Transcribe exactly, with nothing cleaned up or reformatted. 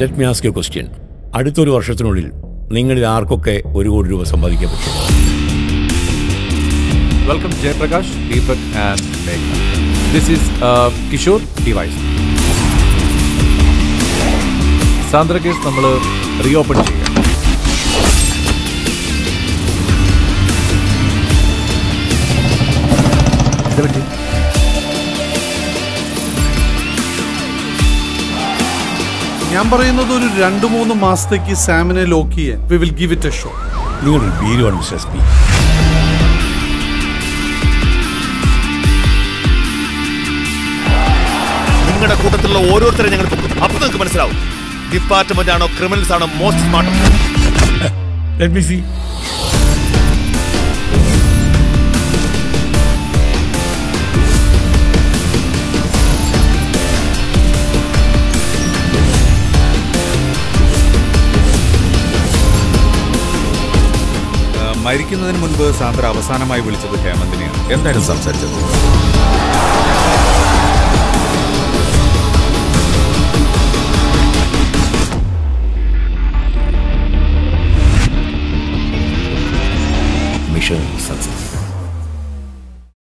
Let me ask you a question. അടുത്തൊരു വർഷത്തിനുള്ളിൽ നിങ്ങളിൽ ആർക്കൊക്കെ ഒരു കോടി രൂപ സമ്പാദിക്കാൻ പറ്റും? Welcome Jay Prakash, Deepak and Beghar. This is uh, Kishore Device. Sandhra Kesh നമ്മൾ reopen ചെയ്യുക. Thank you. We will give it a shot. You will be here on Mister S P. Let me see. I reckon that Munba Sandra Avasanamai will be here. And that is subset. Mission success.